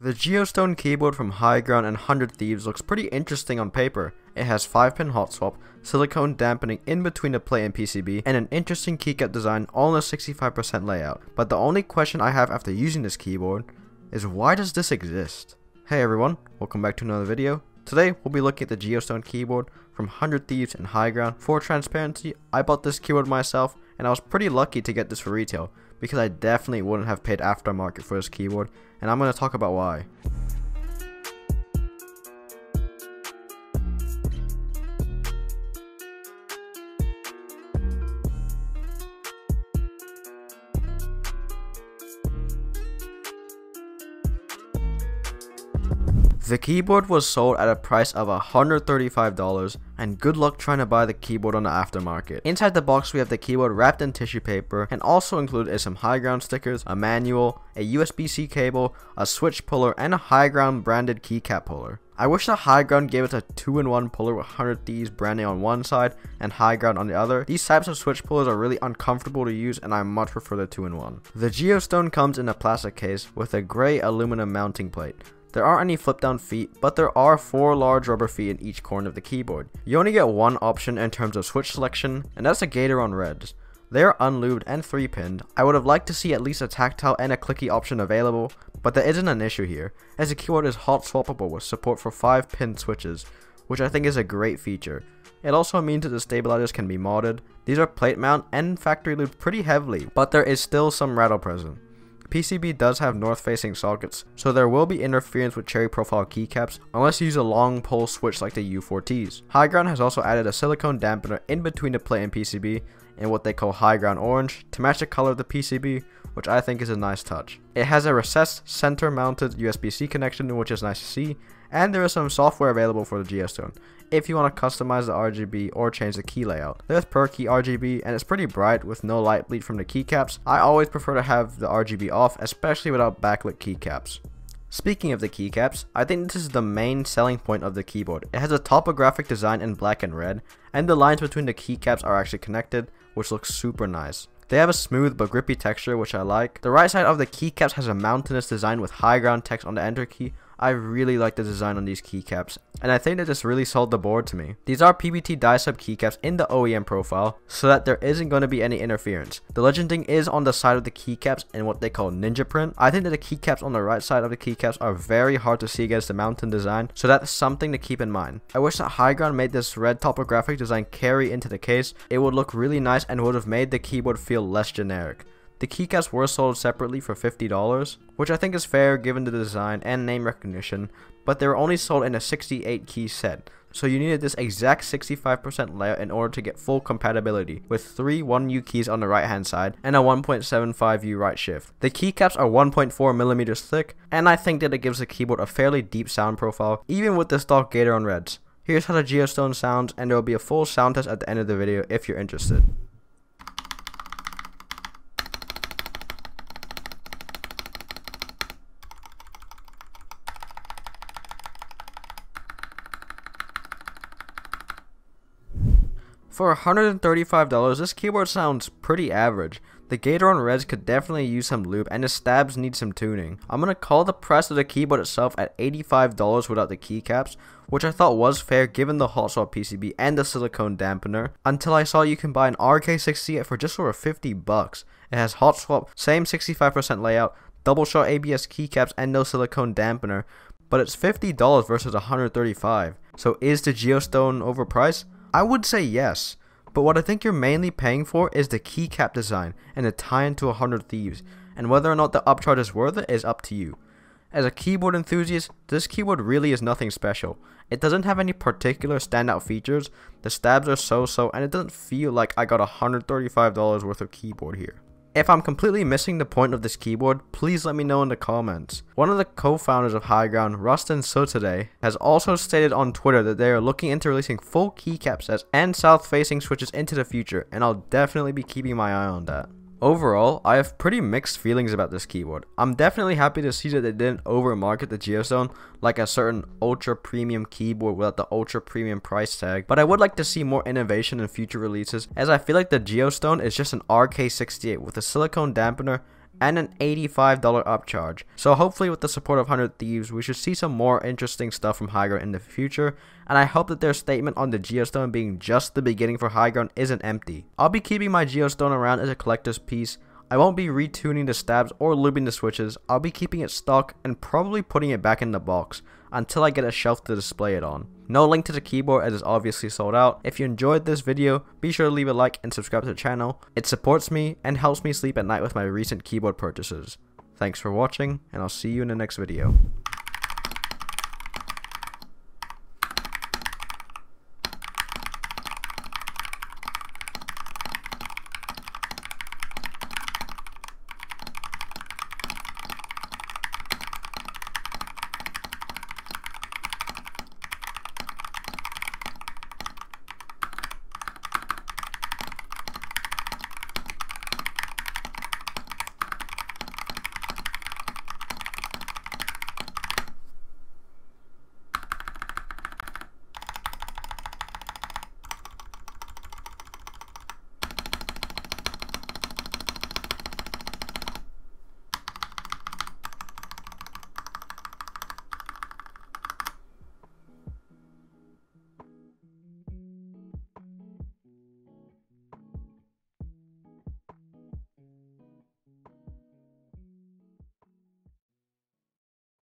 The Geostone keyboard from Higround and 100 Thieves looks pretty interesting on paper. It has 5-pin hot swap, silicone dampening in between the plate and PCB, and an interesting keycap design all in a 65% layout. But the only question I have after using this keyboard is, why does this exist? Hey everyone, welcome back to another video. Today we'll be looking at the Geostone keyboard from 100 Thieves and Higround. For transparency, I bought this keyboard myself, and I was pretty lucky to get this for retail, because I definitely wouldn't have paid aftermarket for this keyboard, and I'm going to talk about why. The keyboard was sold at a price of $135, and good luck trying to buy the keyboard on the aftermarket. Inside the box we have the keyboard wrapped in tissue paper, and also included is some Higround stickers, a manual, a USB-C cable, a switch puller, and a Higround branded keycap puller. I wish that Higround gave us a 2-in-1 puller with 100 Thieves branding on one side and Higround on the other. These types of switch pullers are really uncomfortable to use, and I much prefer the 2-in-1. The Geostone comes in a plastic case with a grey aluminum mounting plate. There aren't any flip down feet, but there are 4 large rubber feet in each corner of the keyboard. You only get one option in terms of switch selection, and that's the Gateron Reds. They are unlubed and 3-pinned. I would have liked to see at least a tactile and a clicky option available, but that isn't an issue here, as the keyboard is hot swappable with support for 5-pin switches, which I think is a great feature. It also means that the stabilizers can be modded. These are plate mount and factory lubed pretty heavily, but there is still some rattle present. PCB does have north-facing sockets, so there will be interference with cherry profile keycaps unless you use a long pole switch like the U4Ts. Higround has also added a silicone dampener in between the plate and PCB in what they call Higround Orange to match the color of the PCB, which I think is a nice touch. It has a recessed center-mounted USB-C connection, which is nice to see, and there is some software available for the Geostone if you want to customize the RGB or change the key layout. There's per-key RGB, and it's pretty bright with no light bleed from the keycaps. I always prefer to have the RGB off, especially without backlit keycaps. Speaking of the keycaps, I think this is the main selling point of the keyboard. It has a topographic design in black and red, and the lines between the keycaps are actually connected, which looks super nice. They have a smooth but grippy texture, which I like. The right side of the keycaps has a mountainous design with Higround text on the enter key. I really like the design on these keycaps, and I think that this really sold the board to me. These are PBT die-sub keycaps in the OEM profile, so that there isn't going to be any interference. The legending is on the side of the keycaps in what they call ninja print. I think that the keycaps on the right side of the keycaps are very hard to see against the mountain design, so that's something to keep in mind. I wish that Higround made this red topographic design carry into the case. It would look really nice and would have made the keyboard feel less generic. The keycaps were sold separately for $50, which I think is fair given the design and name recognition, but they were only sold in a 68-key set, so you needed this exact 65% layout in order to get full compatibility, with 3 1U keys on the right-hand side and a 1.75U right shift. The keycaps are 1.4mm thick, and I think that it gives the keyboard a fairly deep sound profile, even with the stock Gateron Reds. Here's how the Geostone sounds, and there will be a full sound test at the end of the video if you're interested. For $135, this keyboard sounds pretty average. The Gateron Reds could definitely use some lube, and the stabs need some tuning. I'm gonna call the price of the keyboard itself at $85 without the keycaps, which I thought was fair given the hot swap PCB and the silicone dampener, until I saw you can buy an RK68 for just over $50. It has hot swap, same 65% layout, double shot ABS keycaps, and no silicone dampener, but it's $50 versus $135. So is the Geostone overpriced? I would say yes, but what I think you're mainly paying for is the keycap design and the tie-in to 100 Thieves, and whether or not the upcharge is worth it is up to you. As a keyboard enthusiast, this keyboard really is nothing special. It doesn't have any particular standout features, the stabs are so-so, and it doesn't feel like I got $135 worth of keyboard here. If I'm completely missing the point of this keyboard, please let me know in the comments. One of the co-founders of Higround, Rustin Sotodei, has also stated on Twitter that they are looking into releasing full keycap sets and south-facing switches into the future, and I'll definitely be keeping my eye on that. Overall, I have pretty mixed feelings about this keyboard. I'm definitely happy to see that they didn't overmarket the Geostone like a certain ultra premium keyboard without the ultra premium price tag, but I would like to see more innovation in future releases, as I feel like the Geostone is just an RK68 with a silicone dampener and an $85 upcharge. So hopefully with the support of 100 Thieves, we should see some more interesting stuff from Higround in the future, and I hope that their statement on the Geostone being just the beginning for Higround isn't empty. I'll be keeping my Geostone around as a collector's piece. I won't be retuning the stabs or lubing the switches. I'll be keeping it stock and probably putting it back in the box until I get a shelf to display it on. No link to the keyboard as it's obviously sold out. If you enjoyed this video, be sure to leave a like and subscribe to the channel. It supports me and helps me sleep at night with my recent keyboard purchases. Thanks for watching, and I'll see you in the next video.